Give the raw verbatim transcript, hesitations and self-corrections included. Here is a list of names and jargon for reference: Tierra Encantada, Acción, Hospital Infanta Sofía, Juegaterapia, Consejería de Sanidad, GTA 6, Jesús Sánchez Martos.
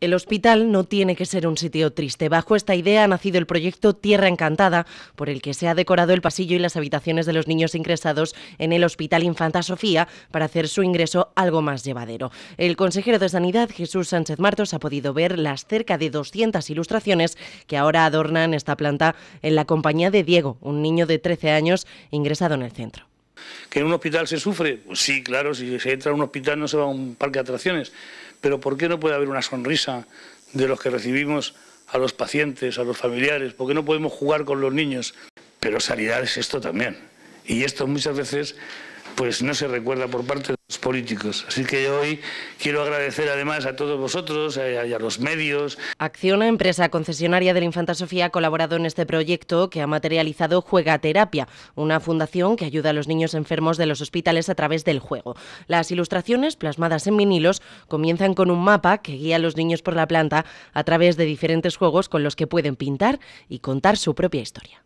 El hospital no tiene que ser un sitio triste. Bajo esta idea ha nacido el proyecto Tierra Encantada, por el que se ha decorado el pasillo y las habitaciones de los niños ingresados en el Hospital Infanta Sofía para hacer su ingreso algo más llevadero. El consejero de Sanidad, Jesús Sánchez Martos, ha podido ver las cerca de doscientas ilustraciones que ahora adornan esta planta en la compañía de Diego, un niño de trece años ingresado en el centro. ¿Que en un hospital se sufre? Pues sí, claro, si se entra a un hospital no se va a un parque de atracciones, pero ¿por qué no puede haber una sonrisa de los que recibimos a los pacientes, a los familiares? ¿Por qué no podemos jugar con los niños? Pero sanidad es esto también, y esto muchas veces pues no se recuerda por parte de los políticos. Así que yo hoy quiero agradecer además a todos vosotros y a, a los medios. Acción, empresa concesionaria del Infanta Sofía, ha colaborado en este proyecto que ha materializado Juegaterapia, una fundación que ayuda a los niños enfermos de los hospitales a través del juego. Las ilustraciones, plasmadas en vinilos, comienzan con un mapa que guía a los niños por la planta a través de diferentes juegos con los que pueden pintar y contar su propia historia.